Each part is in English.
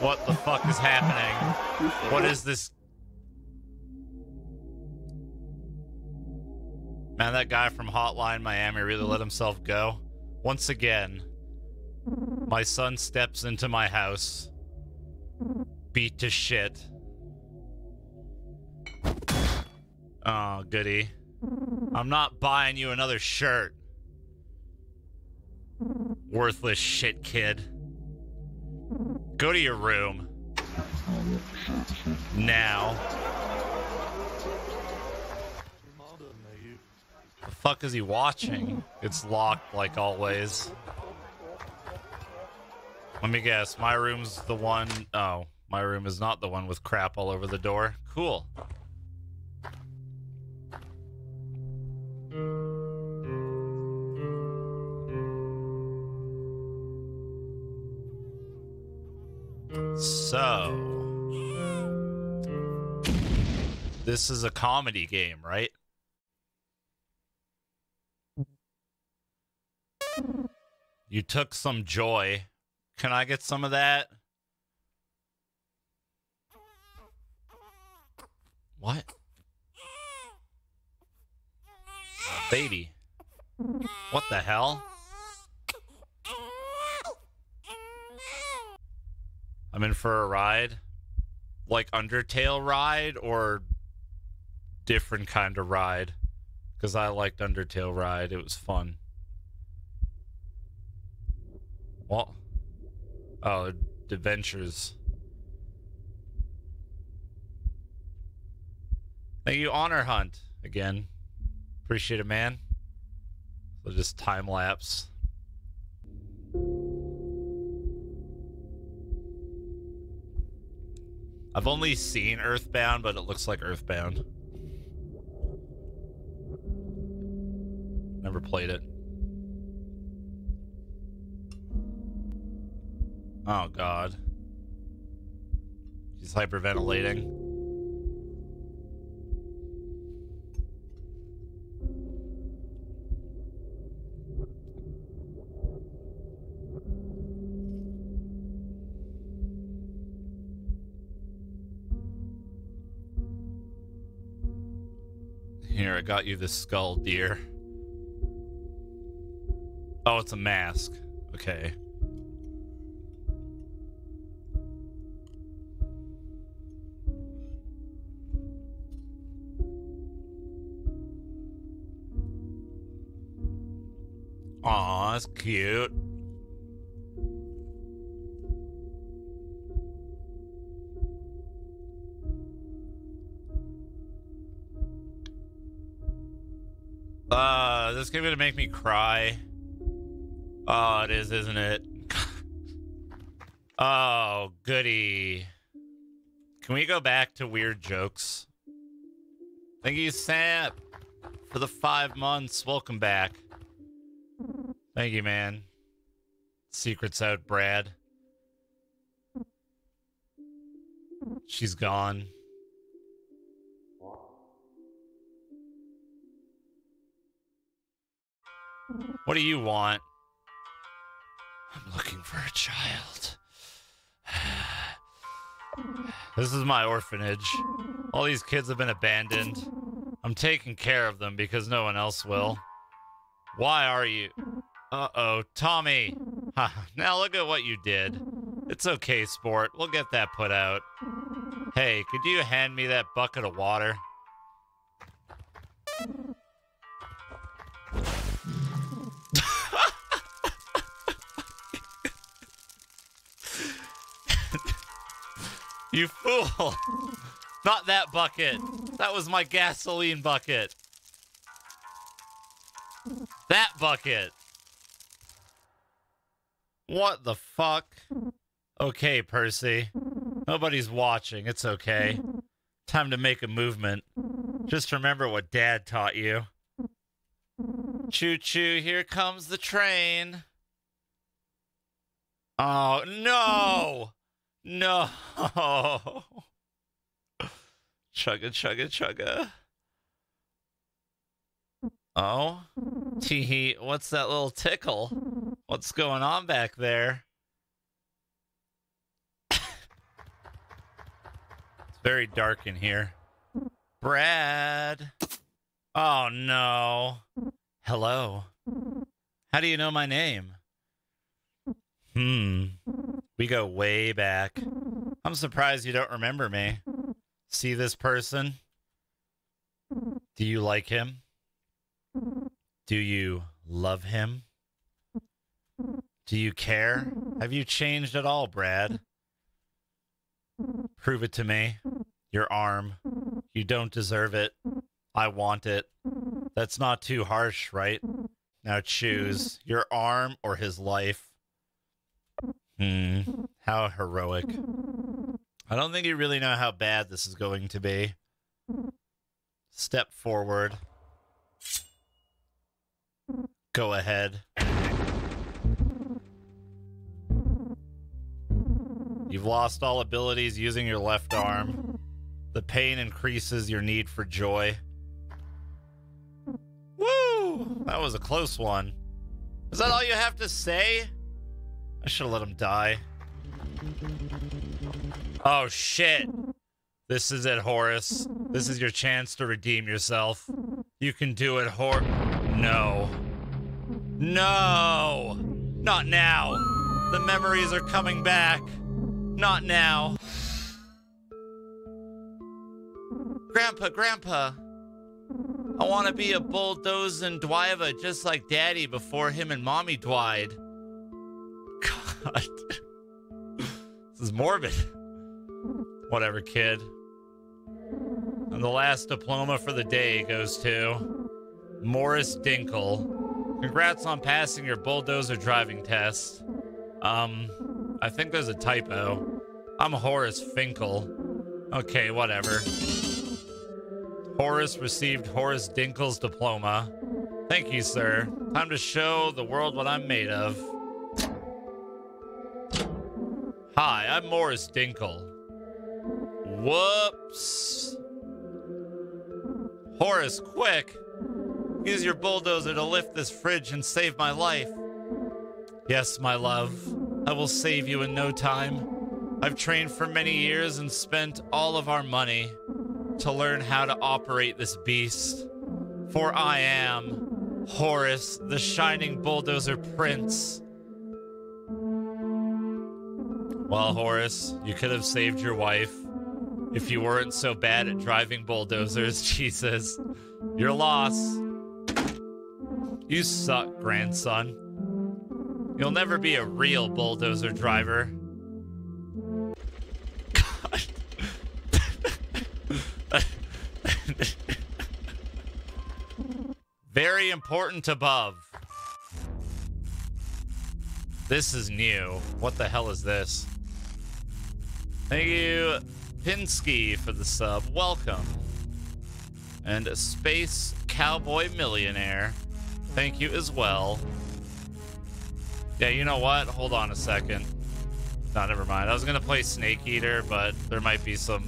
What the fuck is happening? What is this? Man, that guy from Hotline Miami really let himself go. Once again, my son steps into my house, beat to shit. Oh, goody. I'm not buying you another shirt. Worthless shit kid. Go to your room. Now. The fuck is he watching? It's locked like always. Let me guess, my room's the one... Oh, my room is not the one with crap all over the door. Cool. So, this is a comedy game, right? You took some joy. Can I get some of that? What? Baby. What the hell? I'm in for a ride, like Undertale ride or different kind of ride, because I liked Undertale ride. It was fun. What? Oh, adventures. Thank you, Honor Hunt, again. Appreciate it, man. So just time lapse. I've only seen Earthbound, but it looks like Earthbound. Never played it. Oh, God. She's hyperventilating. Here, I got you this skull, dear. Oh, it's a mask. Okay. Aw, that's cute. This game's gonna make me cry. Oh, it is, isn't it? Oh, goody. Can we go back to weird jokes? Thank you, Sam, for the 5 months. Welcome back. Thank you, man. Secret's out, Brad. She's gone. What do you want? I'm looking for a child. This is my orphanage. All these kids have been abandoned. I'm taking care of them because no one else will. Why are you... Uh-oh, Tommy. Now look at what you did. It's okay, sport. We'll get that put out. Hey, could you hand me that bucket of water? You fool. Not that bucket. That was my gasoline bucket. That bucket. What the fuck? Okay, Percy. Nobody's watching. It's okay. Time to make a movement. Just remember what Dad taught you. Choo-choo, here comes the train. Oh, no! No! Chugga, chugga, chugga. Oh? Tee-hee, what's that little tickle? What's going on back there? Very dark in here. Brad. Oh, no. Hello. How do you know my name? We go way back. I'm surprised you don't remember me. See this person? Do you like him? Do you love him? Do you care? Have you changed at all, Brad? Prove it to me. Your arm. You don't deserve it. I want it. That's not too harsh, right? Now choose your arm or his life. How heroic. I don't think you really know how bad this is going to be. Step forward. Go ahead. You've lost all abilities using your left arm. The pain increases your need for joy. Woo! That was a close one. Is that all you have to say? I should have let him die. Oh, shit. This is it, Horace. This is your chance to redeem yourself. You can do it, Hor... No. No! Not now. The memories are coming back. Not now. Grandpa. I want to be a bulldozing Dwiva just like Daddy before him and Mommy dwied. God. This is morbid. Whatever, kid. And the last diploma for the day goes to Morris Dinkle. Congrats on passing your bulldozer driving test. I think there's a typo. I'm Horace Finkel. Okay, whatever. Horace received Horace Dinkle's diploma. Thank you, sir. Time to show the world what I'm made of. Hi, I'm Morris Dinkle. Whoops. Horace, quick. Use your bulldozer to lift this fridge and save my life. Yes, my love. I will save you in no time. I've trained for many years and spent all of our money to learn how to operate this beast. For I am Horace, the Shining Bulldozer Prince. Well, Horace, you could have saved your wife if you weren't so bad at driving bulldozers. Jesus, your loss. You suck, grandson. You'll never be a real bulldozer driver. God. Very important above. This is new. What the hell is this? Thank you, Pinsky, for the sub. Welcome. And a Space Cowboy Millionaire. Thank you as well. Yeah, you know what? Hold on a second. No, never mind. I was going to play Snake Eater, but there might be some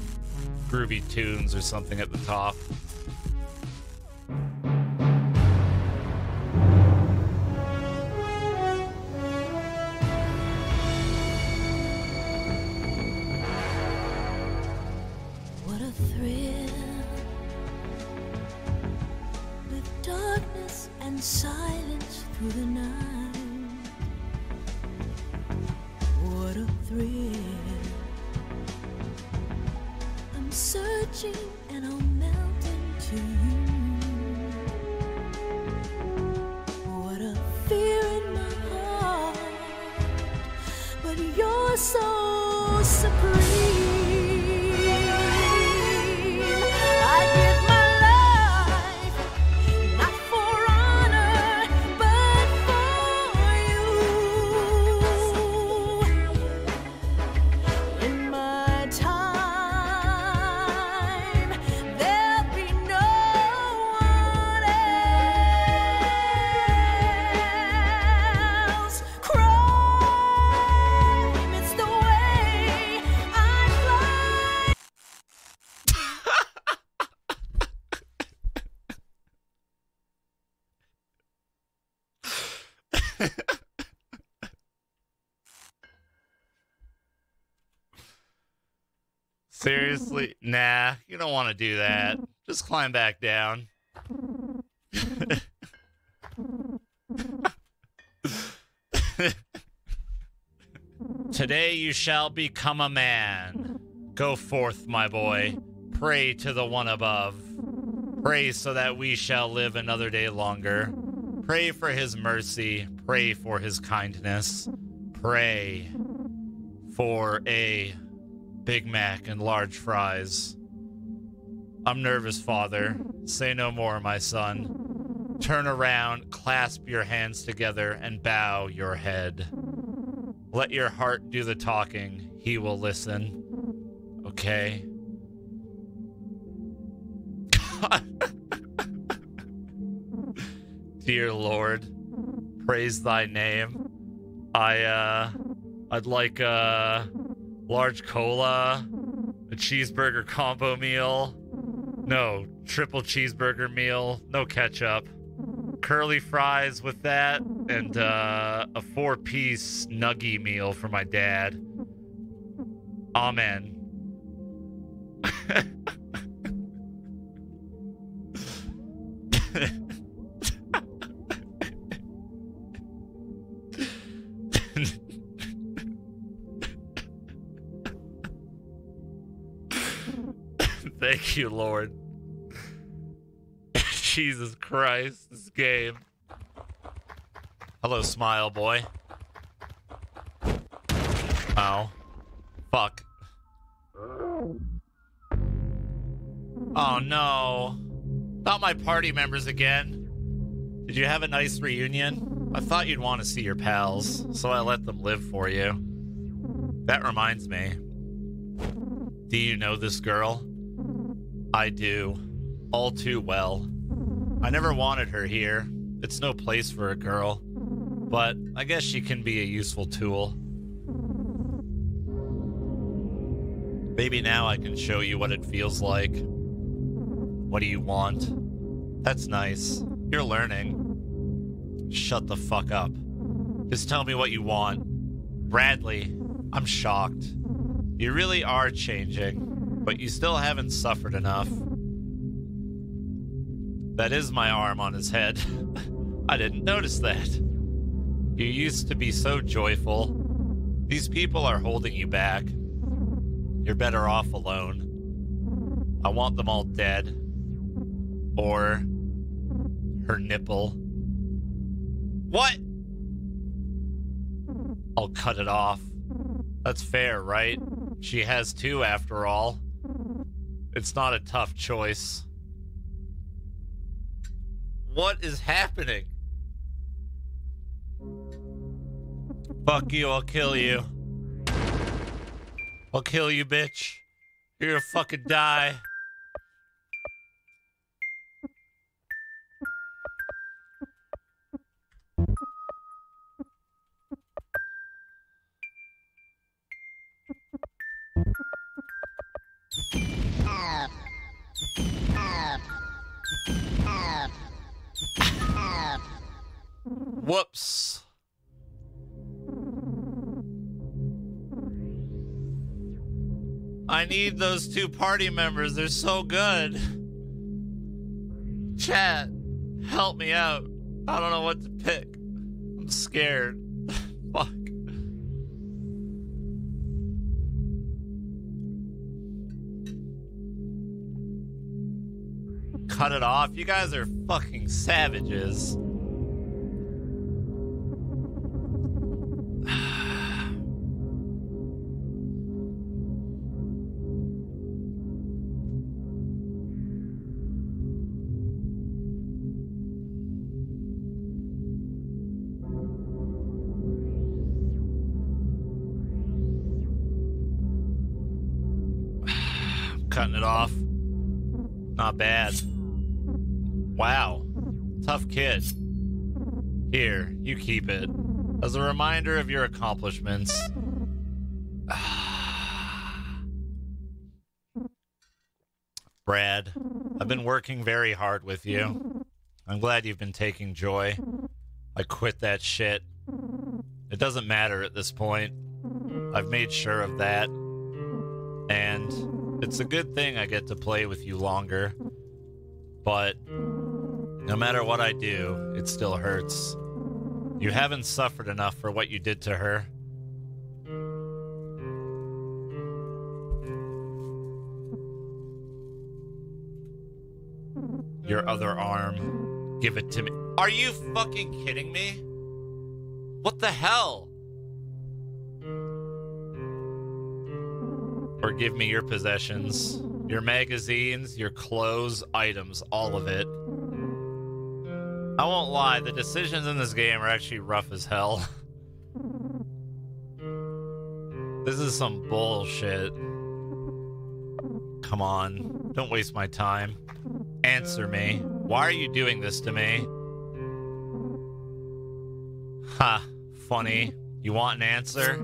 groovy tunes or something at the top. What a thrill with darkness and silence through the night. What a thrill. I'm searching and I'll melt into you. What a fear in my heart, but you're so supreme. I give my life, not for honor, but for you. Crime, it's the way I Seriously? Nah, you don't want to do that. Just climb back down. Today you shall become a man. Go forth, my boy. Pray to the one above. Pray so that we shall live another day longer. Pray for his mercy. Pray for his kindness. Pray for a Big Mac and large fries. I'm nervous, father. Say no more, my son. Turn around, clasp your hands together, and bow your head. Let your heart do the talking. He will listen. Okay. God. Dear Lord, praise thy name. I'd like a large cola, a cheeseburger combo meal. No, triple cheeseburger meal, no ketchup. Curly fries with that, and a 4-piece nuggie meal for my dad. Amen. Thank you, Lord. Jesus Christ, this game. Hello, smile boy. Oh. Fuck. Oh, no. Not my party members again. Did you have a nice reunion? I thought you'd want to see your pals, so I let them live for you. That reminds me. Do you know this girl? I do. All too well. I never wanted her here. It's no place for a girl. But I guess she can be a useful tool. Maybe now I can show you what it feels like. What do you want? That's nice. You're learning. Shut the fuck up. Just tell me what you want. Bradley, I'm shocked. You really are changing. But you still haven't suffered enough. That is my arm on his head. I didn't notice that. You used to be so joyful. These people are holding you back. You're better off alone. I want them all dead. Or her nipple. What? I'll cut it off. That's fair, right? She has two, after all. It's not a tough choice. What is happening? Fuck you, I'll kill you. I'll kill you, bitch. You're gonna fucking die. Whoops. I need those two party members. They're so good. Chat, help me out. I don't know what to pick. I'm scared. Fuck. Cut it off. You guys are fucking savages. Cutting it off. Not bad. Wow. Tough kid. Here, you keep it. As a reminder of your accomplishments. Brad, I've been working very hard with you. I'm glad you've been taking joy. I quit that shit. It doesn't matter at this point. I've made sure of that. And It's a good thing I get to play with you longer, but no matter what I do, it still hurts. You haven't suffered enough for what you did to her. Your other arm. Give it to me. Are you fucking kidding me? What the hell? Or give me your possessions, your magazines, your clothes, items, all of it. I won't lie, the decisions in this game are actually rough as hell. This is some bullshit. Come on, don't waste my time. Answer me. Why are you doing this to me? Ha, funny. You want an answer?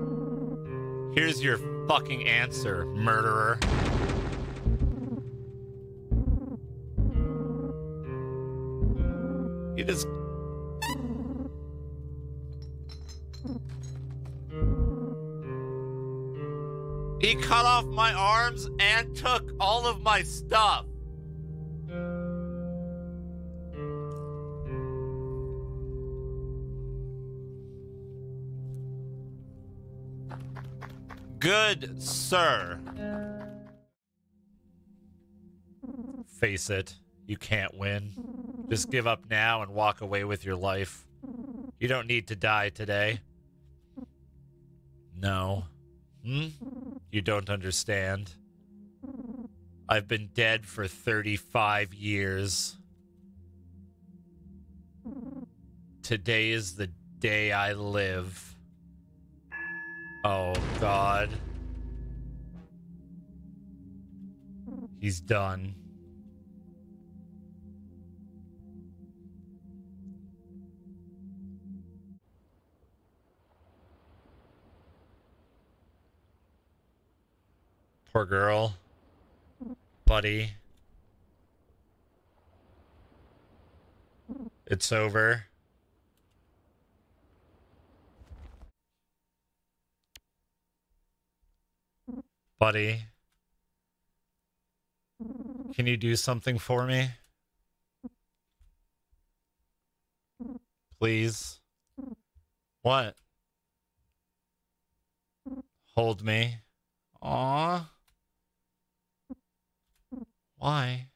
Here's your fucking answer, murderer. You just... He cut off my arms and took all of my stuff. Good sir. Face it, you can't win. Just give up now and walk away with your life. You don't need to die today. No. Hmm? You don't understand. I've been dead for 35 years. Today is the day I live. Oh, God. He's done. Poor girl. Buddy. It's over. Buddy, can you do something for me? Please? What? Hold me. Aww. Why?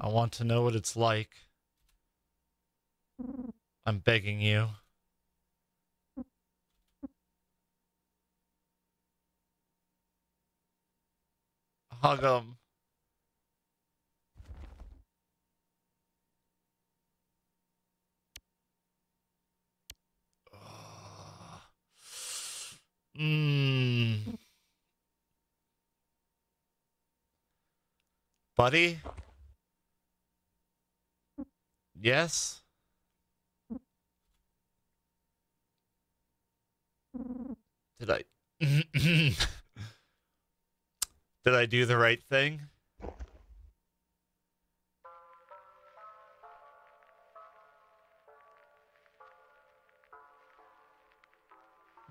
I want to know what it's like. I'm begging you. Hug him. Mmm. Buddy? Yes? Did I... Did I do the right thing?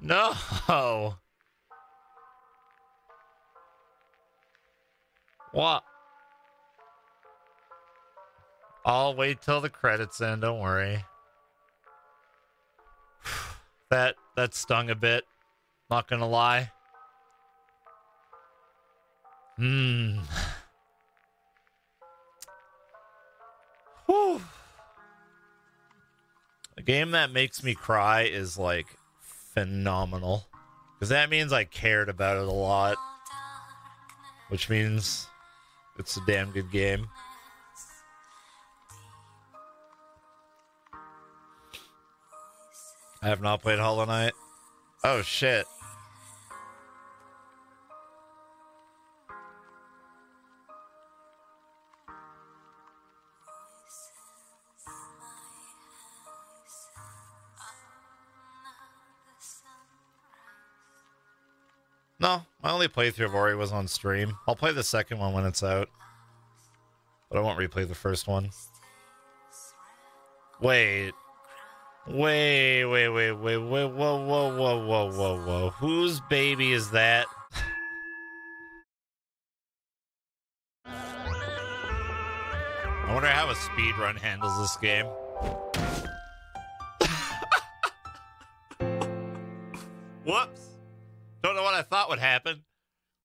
No! What? I'll wait till the credits end, don't worry. That stung a bit, not gonna lie. Hmm. Whew. A game that makes me cry is like phenomenal, because that means I cared about it a lot, which means it's a damn good game. I have not played Hollow Knight. Oh shit. No, my only playthrough of Ori was on stream. I'll play the second one when it's out, but I won't replay the first one. Wait, whoa. Whose baby is that? wonder how a speedrun handles this game. Whoops. Don't know what I thought would happen.